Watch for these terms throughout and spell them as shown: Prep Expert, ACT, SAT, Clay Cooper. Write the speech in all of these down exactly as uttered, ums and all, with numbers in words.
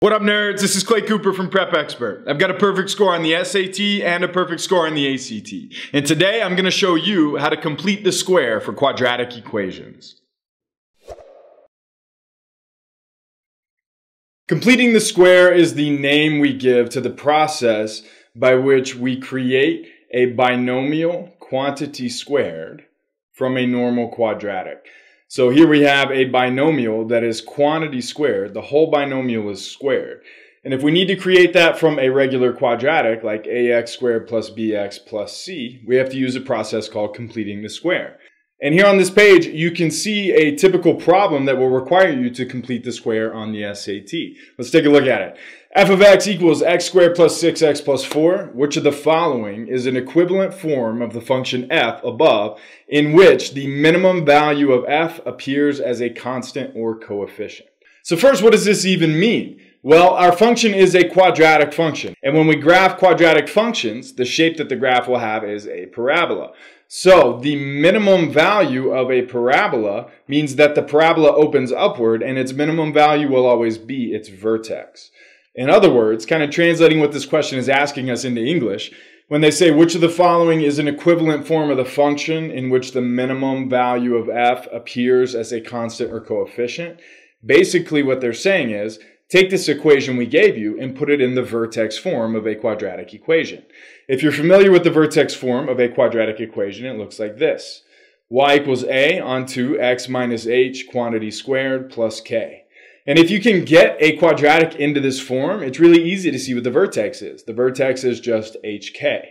What up, nerds? This is Clay Cooper from Prep Expert. I've got a perfect score on the S A T and a perfect score on the A C T. And today I'm going to show you how to complete the square for quadratic equations. Completing the square is the name we give to the process by which we create a binomial quantity squared from a normal quadratic. So here we have a binomial that is quantity squared. The whole binomial is squared. And if we need to create that from a regular quadratic, like ax squared plus bx plus c, we have to use a process called completing the square. And here on this page, you can see a typical problem that will require you to complete the square on the S A T. Let's take a look at it. F of x equals x squared plus six x plus four. Which of the following is an equivalent form of the function f above in which the minimum value of f appears as a constant or coefficient? So first, what does this even mean? Well, our function is a quadratic function. And when we graph quadratic functions, the shape that the graph will have is a parabola. So the minimum value of a parabola means that the parabola opens upward and its minimum value will always be its vertex. In other words, kind of translating what this question is asking us into English, when they say which of the following is an equivalent form of the function in which the minimum value of f appears as a constant or coefficient, basically what they're saying is, take this equation we gave you and put it in the vertex form of a quadratic equation. If you're familiar with the vertex form of a quadratic equation, it looks like this. Y equals a onto x minus h quantity squared plus k. And if you can get a quadratic into this form, it's really easy to see what the vertex is. The vertex is just hk.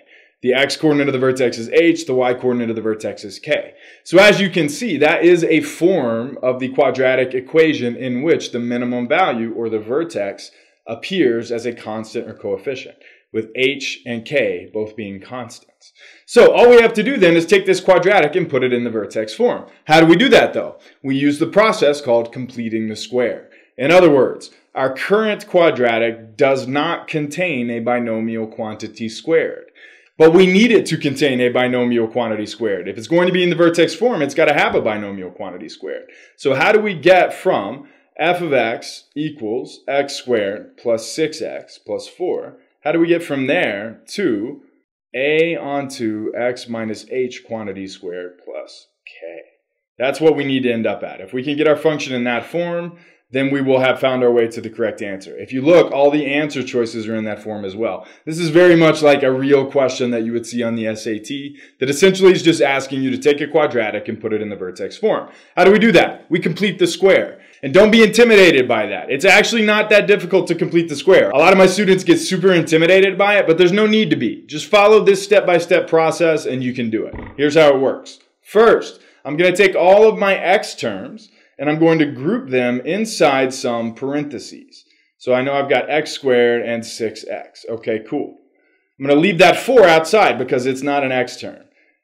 The x-coordinate of the vertex is h, the y-coordinate of the vertex is k. So as you can see, that is a form of the quadratic equation in which the minimum value, or the vertex, appears as a constant or coefficient, with h and k both being constants. So all we have to do then is take this quadratic and put it in the vertex form. How do we do that though? We use the process called completing the square. In other words, our current quadratic does not contain a binomial quantity squared. But we need it to contain a binomial quantity squared. If it's going to be in the vertex form, it's got to have a binomial quantity squared. So how do we get from f of x equals x squared plus six x plus four? How do we get from there to a onto x minus h quantity squared plus k? That's what we need to end up at. If we can get our function in that form, then we will have found our way to the correct answer. If you look, all the answer choices are in that form as well. This is very much like a real question that you would see on the S A T that essentially is just asking you to take a quadratic and put it in the vertex form. How do we do that? We complete the square. And don't be intimidated by that. It's actually not that difficult to complete the square. A lot of my students get super intimidated by it, but there's no need to be. Just follow this step-by-step process and you can do it. Here's how it works. First, I'm going to take all of my x terms and I'm going to group them inside some parentheses. So I know I've got x squared and six x. Okay, cool. I'm going to leave that four outside because it's not an x term.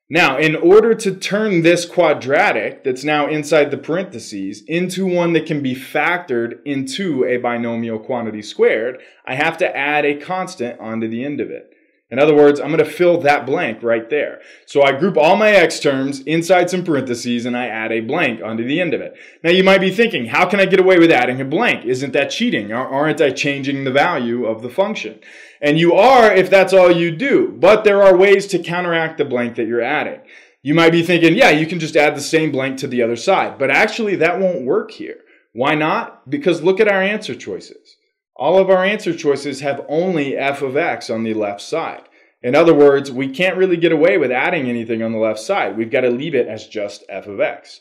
Now, in order to turn this quadratic that's now inside the parentheses into one that can be factored into a binomial quantity squared, I have to add a constant onto the end of it. In other words, I'm going to fill that blank right there. So I group all my x terms inside some parentheses and I add a blank onto the end of it. Now you might be thinking, how can I get away with adding a blank? Isn't that cheating? Aren't I changing the value of the function? And you are if that's all you do, but there are ways to counteract the blank that you're adding. You might be thinking, yeah, you can just add the same blank to the other side, but actually that won't work here. Why not? Because look at our answer choices. All of our answer choices have only f of x on the left side. In other words, we can't really get away with adding anything on the left side. We've got to leave it as just f of x.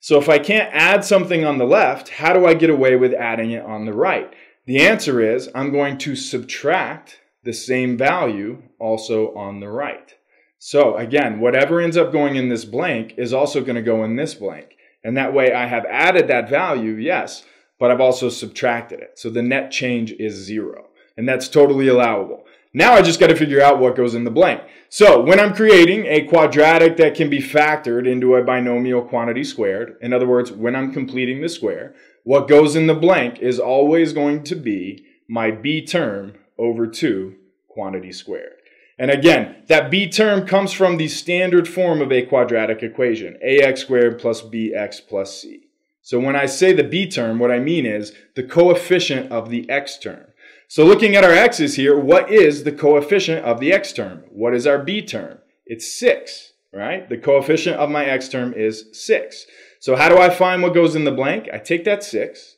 So if I can't add something on the left, how do I get away with adding it on the right? The answer is I'm going to subtract the same value also on the right. So again, whatever ends up going in this blank is also going to go in this blank. And that way I have added that value, yes, but I've also subtracted it. So the net change is zero. And that's totally allowable. Now I just got to figure out what goes in the blank. So when I'm creating a quadratic that can be factored into a binomial quantity squared, in other words, when I'm completing the square, what goes in the blank is always going to be my b term over two quantity squared. And again, that b term comes from the standard form of a quadratic equation, ax squared plus bx plus c. So when I say the b term, what I mean is the coefficient of the x term. So looking at our x's here, what is the coefficient of the x term? What is our b term? It's six, right? The coefficient of my x term is six. So how do I find what goes in the blank? I take that six,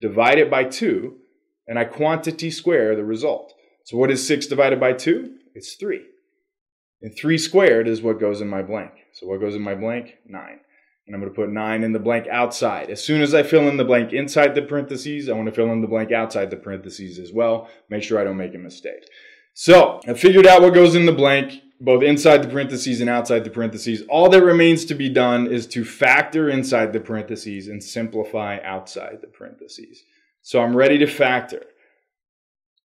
divide it by two, and I quantity square the result. So what is six divided by two? It's three. And three squared is what goes in my blank. So what goes in my blank? nine. And I'm going to put nine in the blank outside. As soon as I fill in the blank inside the parentheses, I want to fill in the blank outside the parentheses as well. Make sure I don't make a mistake. So I figured out what goes in the blank, both inside the parentheses and outside the parentheses. All that remains to be done is to factor inside the parentheses and simplify outside the parentheses. So I'm ready to factor.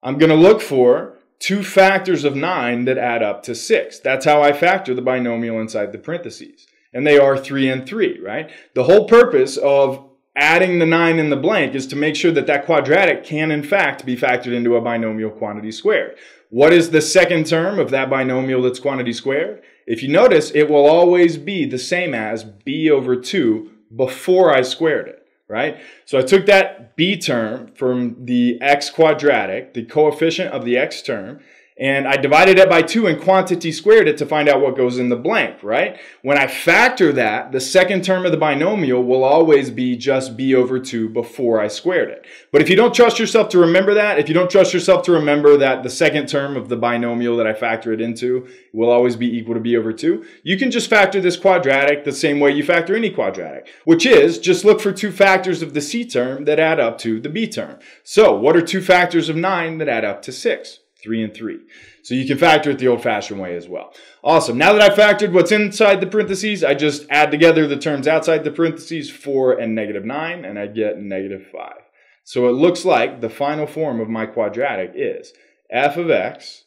I'm going to look for two factors of nine that add up to six. That's how I factor the binomial inside the parentheses. And they are three and three, right? The whole purpose of adding the nine in the blank is to make sure that that quadratic can, in fact, be factored into a binomial quantity squared. What is the second term of that binomial that's quantity squared? If you notice, it will always be the same as b over two before I squared it. Right? So I took that b term from the x quadratic, the coefficient of the x term, and I divided it by two and quantity squared it to find out what goes in the blank, right? When I factor that, the second term of the binomial will always be just b over two before I squared it. But if you don't trust yourself to remember that, if you don't trust yourself to remember that the second term of the binomial that I factor it into will always be equal to b over two, you can just factor this quadratic the same way you factor any quadratic, which is just look for two factors of the c term that add up to the b term. So what are two factors of nine that add up to six? Three and three. So you can factor it the old-fashioned way as well. Awesome. Now that I've factored what's inside the parentheses, I just add together the terms outside the parentheses, four and negative nine, and I get negative five. So it looks like the final form of my quadratic is f of x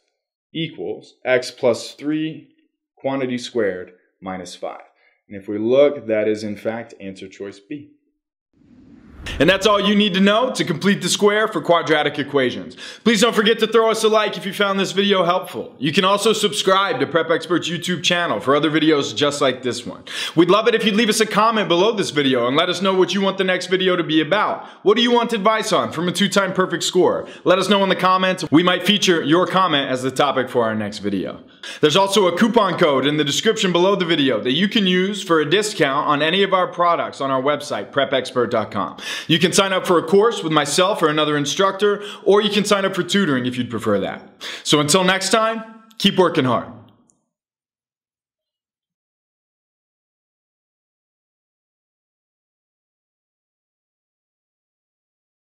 equals x plus three quantity squared minus five. And if we look, that is in fact answer choice B. And that's all you need to know to complete the square for quadratic equations. Please don't forget to throw us a like if you found this video helpful. You can also subscribe to Prep Expert's YouTube channel for other videos just like this one. We'd love it if you'd leave us a comment below this video and let us know what you want the next video to be about. What do you want advice on from a two-time perfect scorer? Let us know in the comments. We might feature your comment as the topic for our next video. There's also a coupon code in the description below the video that you can use for a discount on any of our products on our website, prep expert dot com. You can sign up for a course with myself or another instructor, or you can sign up for tutoring if you'd prefer that. So until next time, keep working hard.